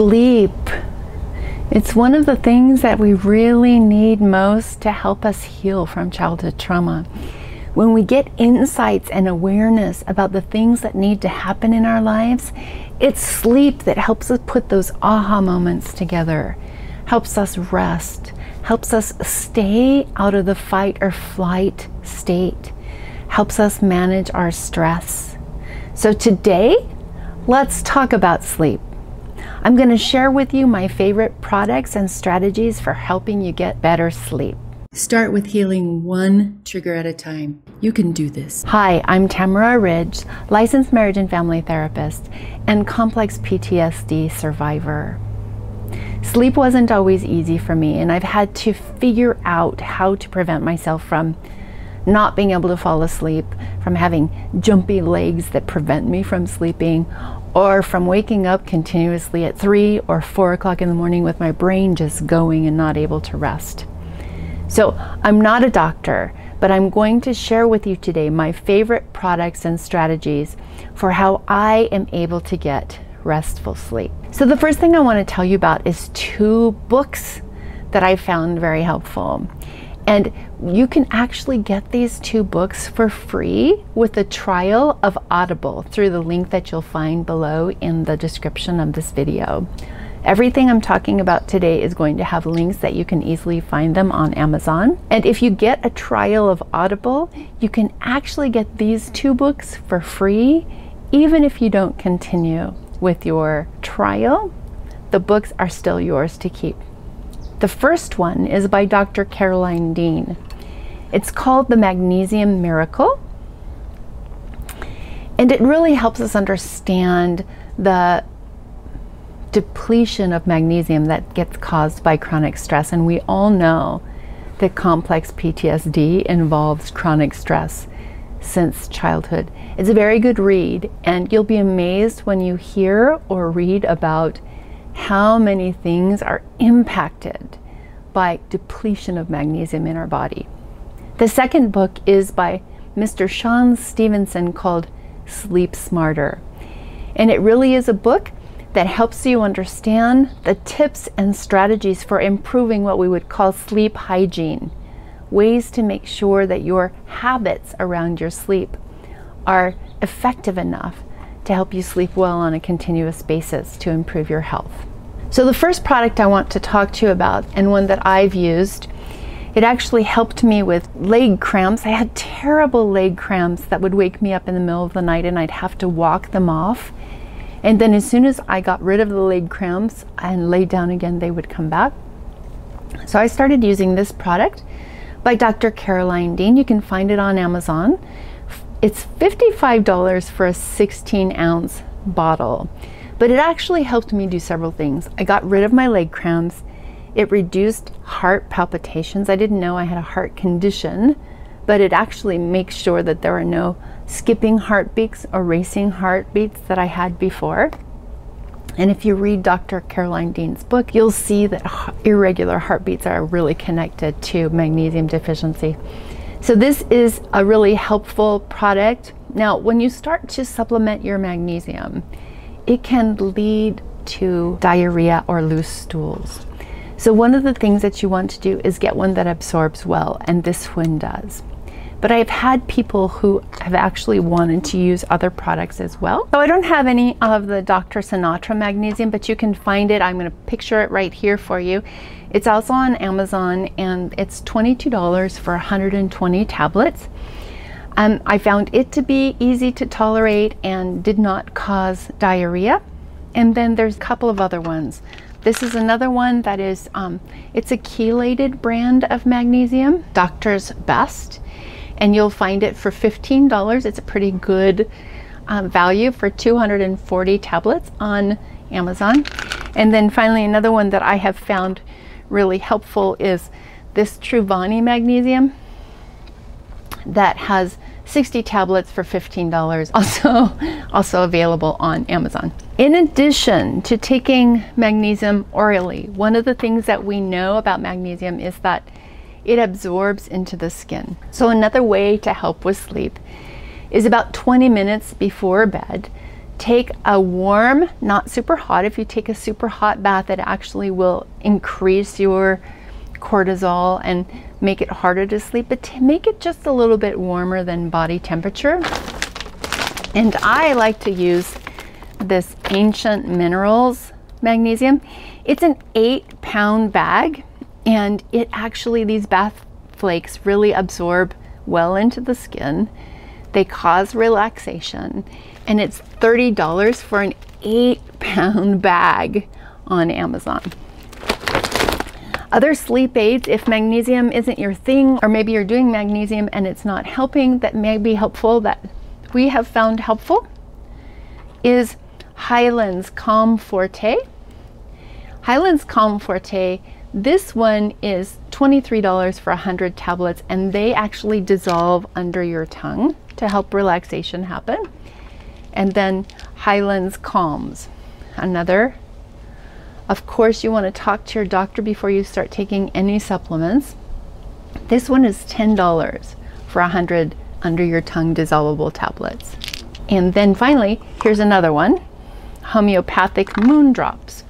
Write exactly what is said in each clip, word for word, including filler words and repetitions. sleep. It's one of the things that we really need most to help us heal from childhood trauma. When we get insights and awareness about the things that need to happen in our lives, it's sleep that helps us put those aha moments together, helps us rest, helps us stay out of the fight or flight state, helps us manage our stress. So today, let's talk about sleep. I'm going to share with you my favorite products and strategies for helping you get better sleep. Start with healing one trigger at a time. You can do this. Hi, I'm Tamara Ridge, licensed marriage and family therapist and complex P T S D survivor. Sleep wasn't always easy for me, and I've had to figure out how to prevent myself from not being able to fall asleep, from having jumpy legs that prevent me from sleeping, or from waking up continuously at three or four o'clock in the morning with my brain just going and not able to rest. So I'm not a doctor, but I'm going to share with you today my favorite products and strategies for how I am able to get restful sleep. So the first thing I want to tell you about is two books that I found very helpful. And you can actually get these two books for free with a trial of Audible through the link that you'll find below in the description of this video. Everything I'm talking about today is going to have links that you can easily find them on Amazon. And if you get a trial of Audible, you can actually get these two books for free, even if you don't continue with your trial. The books are still yours to keep. The first one is by Doctor Carolyn Dean. It's called The Magnesium Miracle, and it really helps us understand the depletion of magnesium that gets caused by chronic stress. And we all know that complex P T S D involves chronic stress since childhood. It's a very good read, and you'll be amazed when you hear or read about how many things are impacted by depletion of magnesium in our body. The second book is by Mister Shawn Stevenson called Sleep Smarter. And it really is a book that helps you understand the tips and strategies for improving what we would call sleep hygiene, ways to make sure that your habits around your sleep are effective enough to help you sleep well on a continuous basis to improve your health. So the first product I want to talk to you about, and one that I've used, it actually helped me with leg cramps. I had terrible leg cramps that would wake me up in the middle of the night, and I'd have to walk them off. And then as soon as I got rid of the leg cramps and laid down again, they would come back. So I started using this product by Doctor Carolyn Dean. You can find it on Amazon. It's fifty-five dollars for a sixteen ounce bottle, but it actually helped me do several things. I got rid of my leg cramps. It reduced heart palpitations. I didn't know I had a heart condition, but it actually makes sure that there are no skipping heartbeats or racing heartbeats that I had before. And if you read Doctor Carolyn Dean's book, you'll see that irregular heartbeats are really connected to magnesium deficiency. So this is a really helpful product. Now, when you start to supplement your magnesium, it can lead to diarrhea or loose stools. So one of the things that you want to do is get one that absorbs well, and this one does. But I've had people who have actually wanted to use other products as well. So I don't have any of the Doctor Sinatra magnesium, but you can find it. I'm gonna picture it right here for you. It's also on Amazon, and it's twenty-two dollars for one hundred twenty tablets. Um, I found it to be easy to tolerate and did not cause diarrhea. And then there's a couple of other ones. This is another one that is, um, it's a chelated brand of magnesium, Doctor's Best. And you'll find it for fifteen dollars. It's a pretty good um, value for two hundred forty tablets on Amazon. And then finally, another one that I have found really helpful is this Truvani magnesium that has sixty tablets for fifteen dollars, also, also available on Amazon. In addition to taking magnesium orally, one of the things that we know about magnesium is that it absorbs into the skin. So another way to help with sleep is about twenty minutes before bed Take a warm, not super hot. If you take a super hot bath, it actually will increase your cortisol and make it harder to sleep, but to make it just a little bit warmer than body temperature. And I like to use this Ancient Minerals magnesium. It's an eight pound bag, and it actually, these bath flakes really absorb well into the skin. They cause relaxation, and it's thirty dollars for an eight pound bag on Amazon. Other sleep aids, if magnesium isn't your thing, or maybe you're doing magnesium and it's not helping, that may be helpful, that we have found helpful, is Hyland's Calms Forté. Hyland's Calms Forté, this one is twenty-three dollars for one hundred tablets, and they actually dissolve under your tongue to help relaxation happen. And then Hyland's Calms, another. Of course, you want to talk to your doctor before you start taking any supplements. This one is ten dollars for one hundred under your tongue dissolvable tablets. And then finally, here's another one, homeopathic Moon Drops.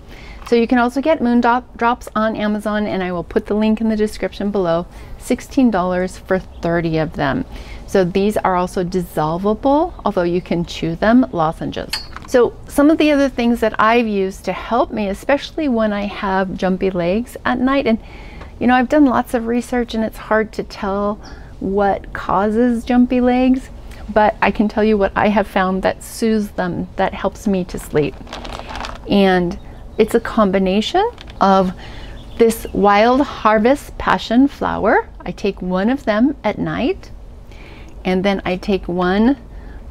So you can also get Moon Drops on Amazon, and I will put the link in the description below, sixteen dollars for thirty of them. So these are also dissolvable, although you can chew them, lozenges. So some of the other things that I've used to help me, especially when I have jumpy legs at night, and you know, I've done lots of research and it's hard to tell what causes jumpy legs, but I can tell you what I have found that soothes them, that helps me to sleep. And it's a combination of this Wild Harvest passion flower. I take one of them at night, and then I take one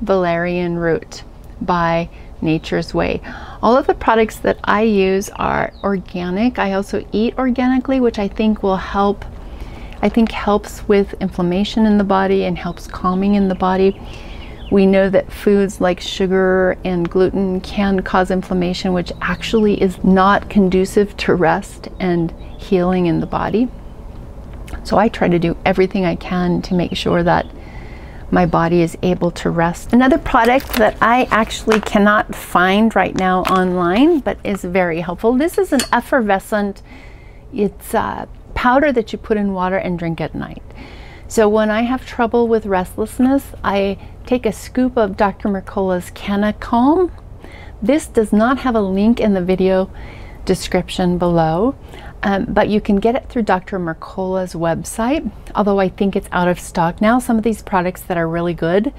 valerian root by Nature's Way. All of the products that I use are organic. I also eat organically, which I think will help. I think helps with inflammation in the body and helps calming in the body. We know that foods like sugar and gluten can cause inflammation, which actually is not conducive to rest and healing in the body. So I try to do everything I can to make sure that my body is able to rest. Another product that I actually cannot find right now online, but is very helpful. This is an effervescent, it's a powder that you put in water and drink at night. So when I have trouble with restlessness, I take a scoop of Doctor Mercola's Kanna Calm. This does not have a link in the video description below, um, but you can get it through Doctor Mercola's website, although I think it's out of stock now. Some of these products that are really good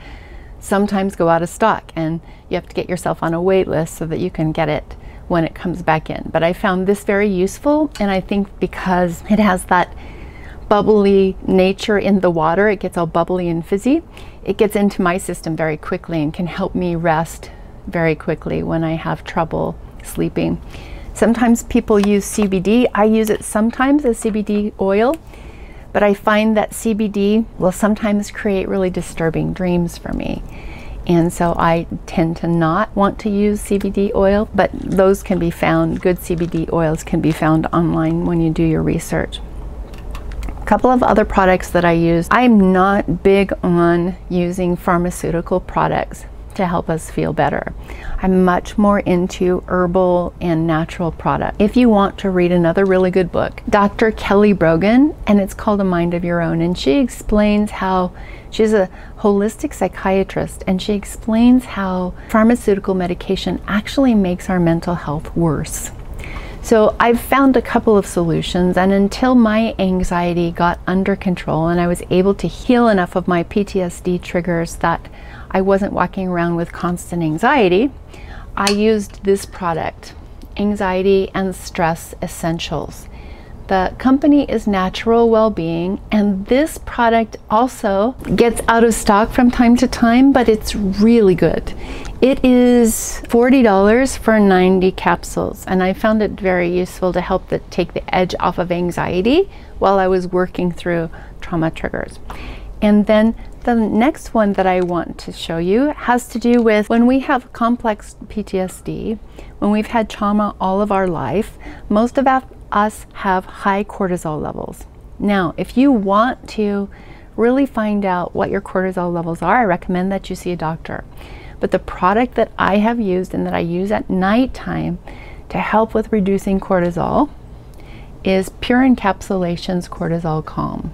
sometimes go out of stock, and you have to get yourself on a wait list so that you can get it when it comes back in. But I found this very useful, and I think because it has that bubbly nature in the water, it gets all bubbly and fizzy, it gets into my system very quickly and can help me rest very quickly when I have trouble sleeping. Sometimes people use C B D. I use it sometimes as C B D oil, but I find that C B D will sometimes create really disturbing dreams for me. And so I tend to not want to use C B D oil, but those can be found, good C B D oils can be found online when you do your research. A couple of other products that I use. I'm not big on using pharmaceutical products to help us feel better. I'm much more into herbal and natural products. If you want to read another really good book, Doctor Kelly Brogan, and it's called A Mind of Your Own, and she explains how, she's a holistic psychiatrist, and she explains how pharmaceutical medication actually makes our mental health worse. So I've found a couple of solutions, and until my anxiety got under control and I was able to heal enough of my P T S D triggers that I wasn't walking around with constant anxiety, I used this product, Anxiety and Stress Essentials. The company is Natural Wellbeing, and this product also gets out of stock from time to time, but it's really good. It is forty dollars for ninety capsules, and I found it very useful to help the, take the edge off of anxiety while I was working through trauma triggers. And then the next one that I want to show you has to do with when we have complex P T S D, when we've had trauma all of our life, most of us have high cortisol levels. Now, if you want to really find out what your cortisol levels are, I recommend that you see a doctor. But the product that I have used and that I use at nighttime to help with reducing cortisol is Pure Encapsulations Cortisol Calm.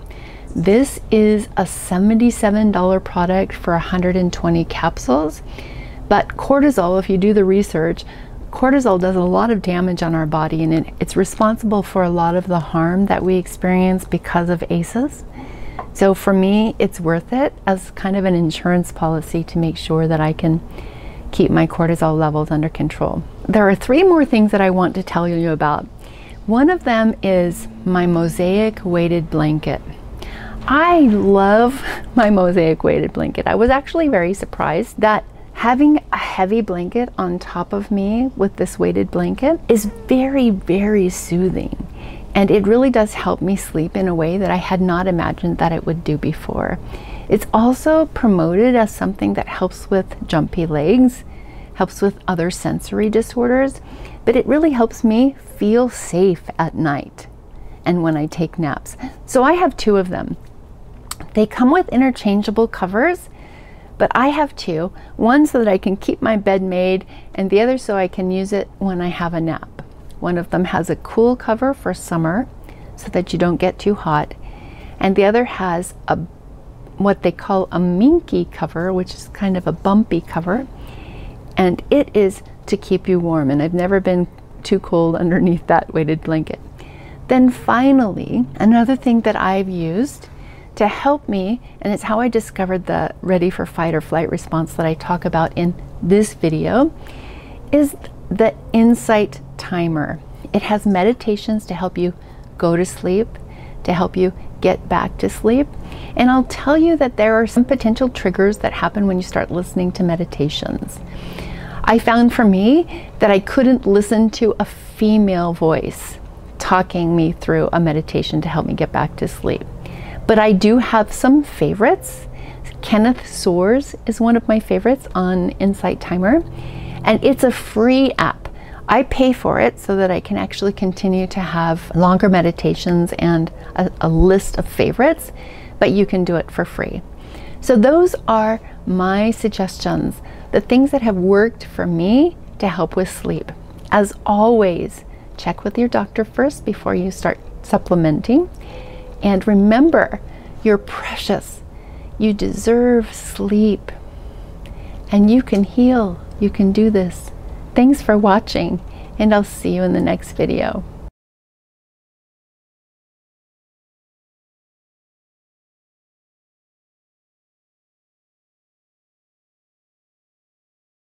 This is a seventy-seven dollar product for one hundred twenty capsules. But cortisol, if you do the research, cortisol does a lot of damage on our body, and it, it's responsible for a lot of the harm that we experience because of A C Es. So for me, it's worth it as kind of an insurance policy to make sure that I can keep my cortisol levels under control. There are three more things that I want to tell you about. One of them is my Mosaic weighted blanket. I love my Mosaic weighted blanket. I was actually very surprised that having a heavy blanket on top of me with this weighted blanket is very, very soothing. And it really does help me sleep in a way that I had not imagined that it would do before. It's also promoted as something that helps with jumpy legs, helps with other sensory disorders, but it really helps me feel safe at night and when I take naps. So I have two of them. They come with interchangeable covers, but I have two, one so that I can keep my bed made and the other so I can use it when I have a nap. One of them has a cool cover for summer so that you don't get too hot, and the other has a what they call a minky cover, which is kind of a bumpy cover, and it is to keep you warm, and I've never been too cold underneath that weighted blanket. Then finally, another thing that I've used to help me, and it's how I discovered the ready for fight or flight response that I talk about in this video, is the Insight Timer. It has meditations to help you go to sleep, to help you get back to sleep. And I'll tell you that there are some potential triggers that happen when you start listening to meditations. I found for me that I couldn't listen to a female voice talking me through a meditation to help me get back to sleep. But I do have some favorites. Kenneth Soares is one of my favorites on Insight Timer, and it's a free app. I pay for it so that I can actually continue to have longer meditations and a, a list of favorites, but you can do it for free. So those are my suggestions, the things that have worked for me to help with sleep. As always, check with your doctor first before you start supplementing. And remember, you're precious. You deserve sleep. And you can heal. You can do this. Thanks for watching, and I'll see you in the next video.